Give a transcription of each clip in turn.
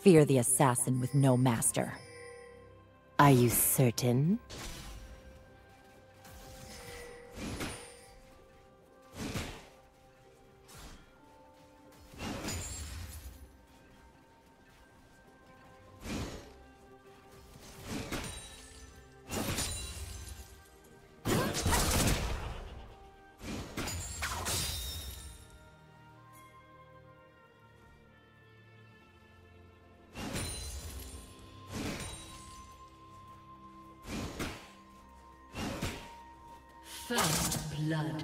Fear the assassin with no master. Are you certain? First blood.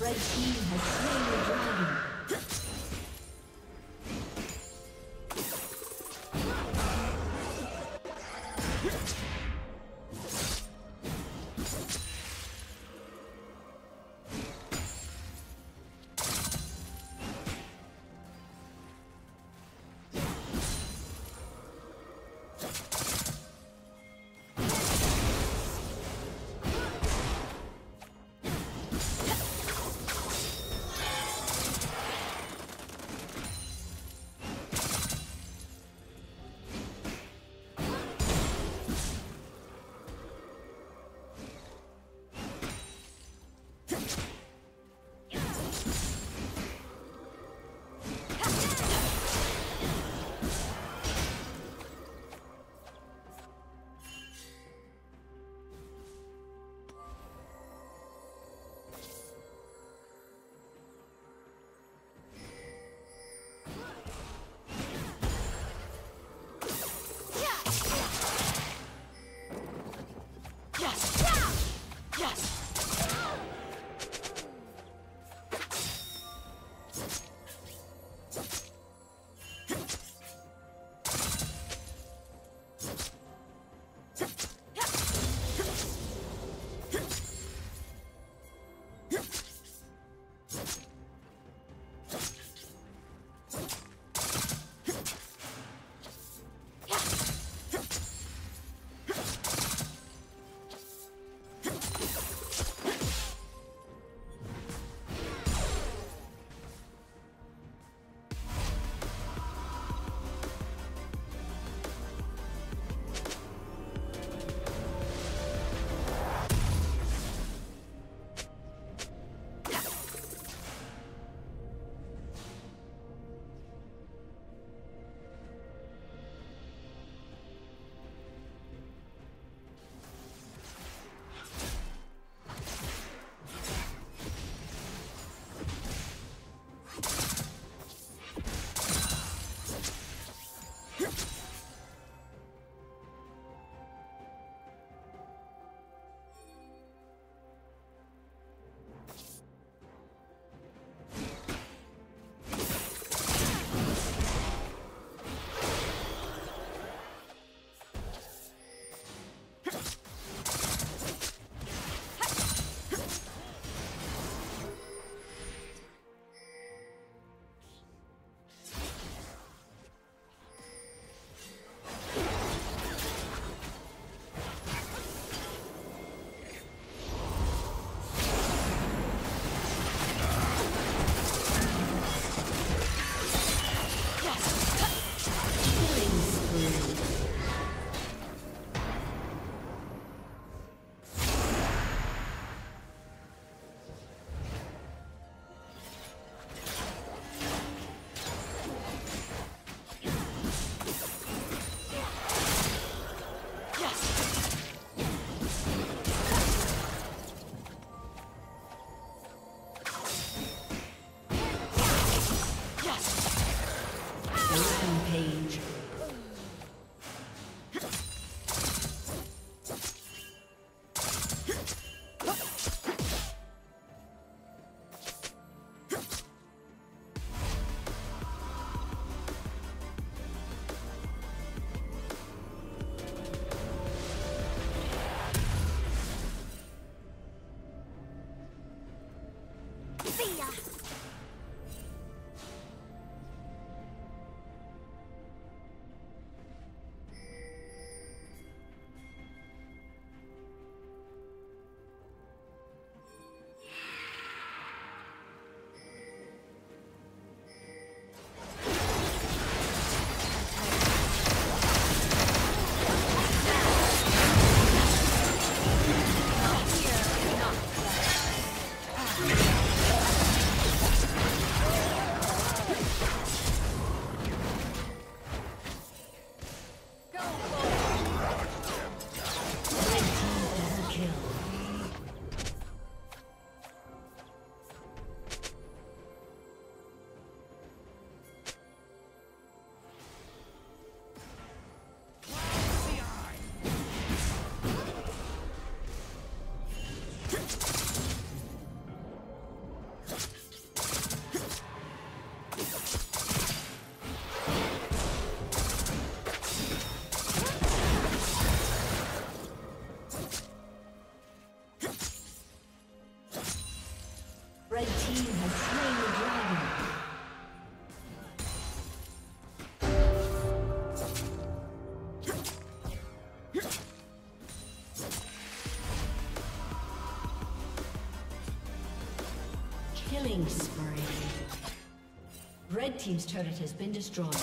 Red team has slain the dragon. Killing spree. Red team's turret has been destroyed.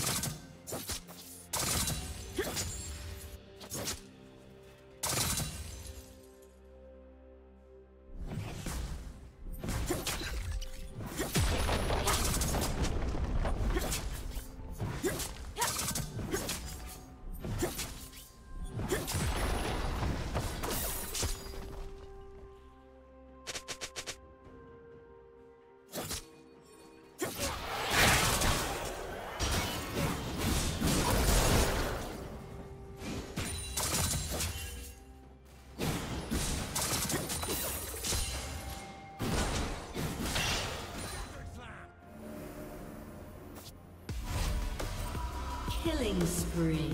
Killing spree.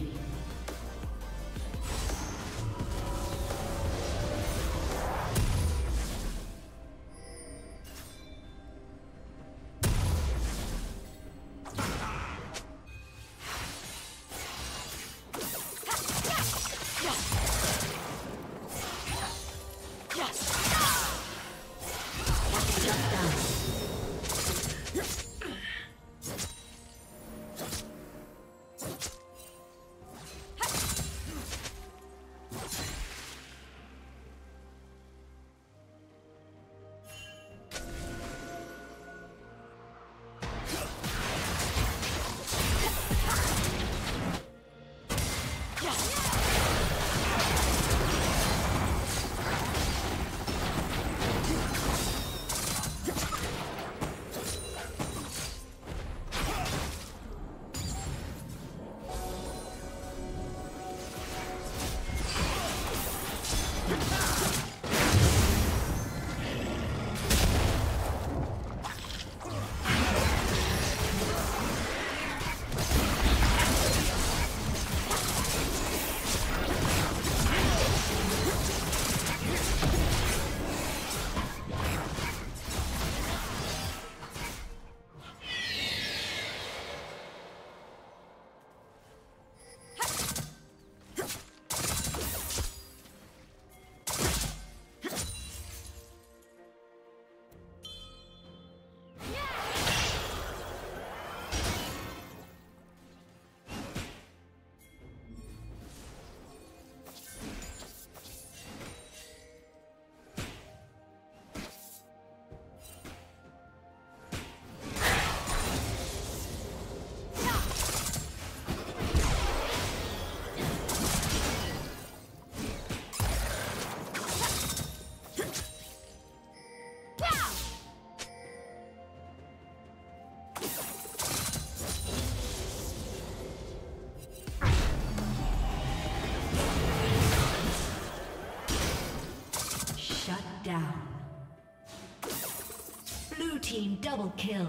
Double kill.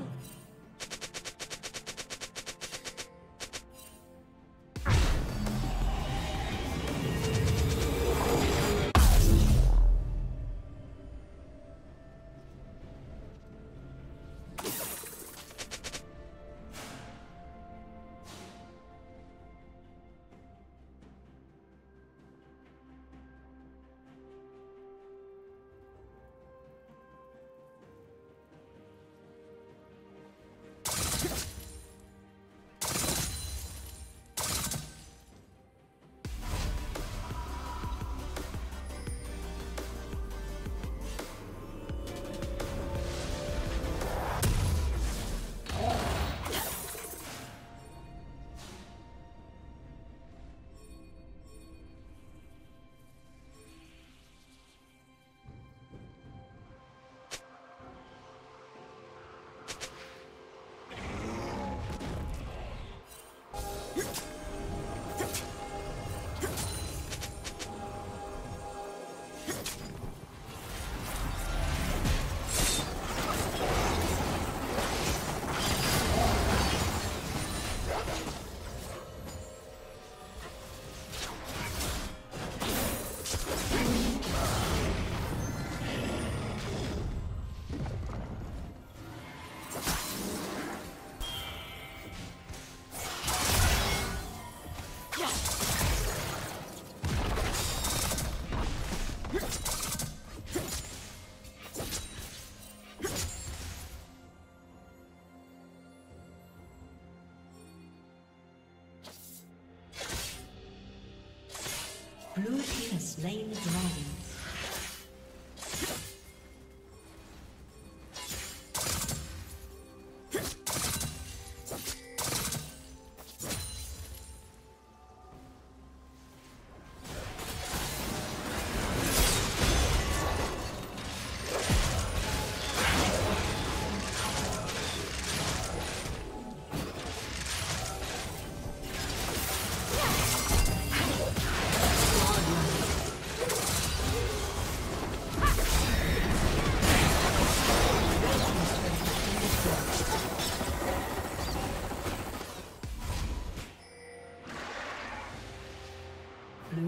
slain the dragon.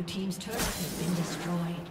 Team's turret has been destroyed.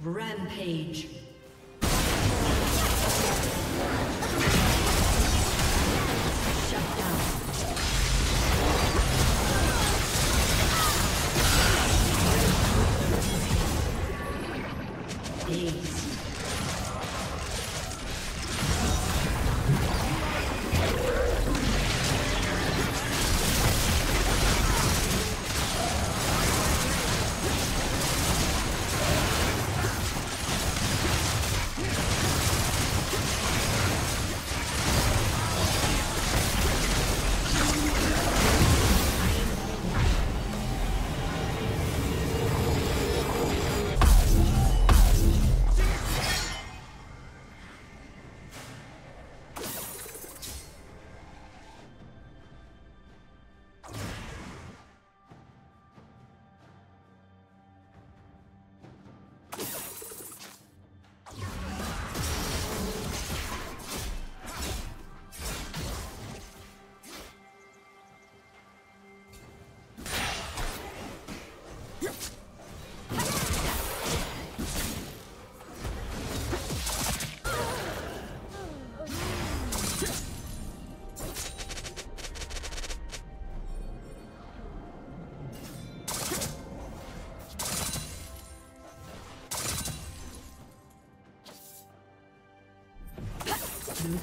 Rampage. Blue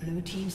Blue team's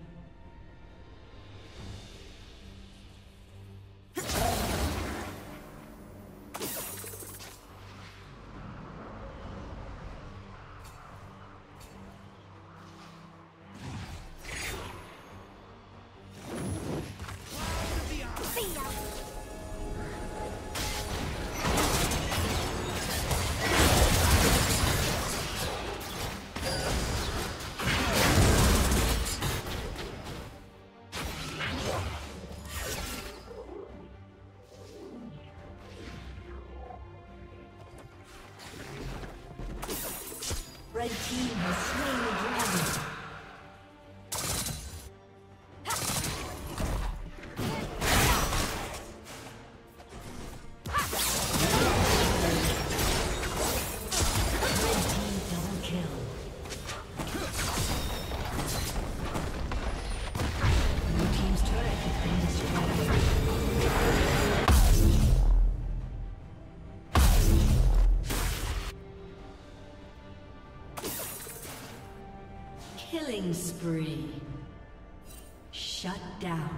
Red team has slain the dragon. Killing spree. Shut down.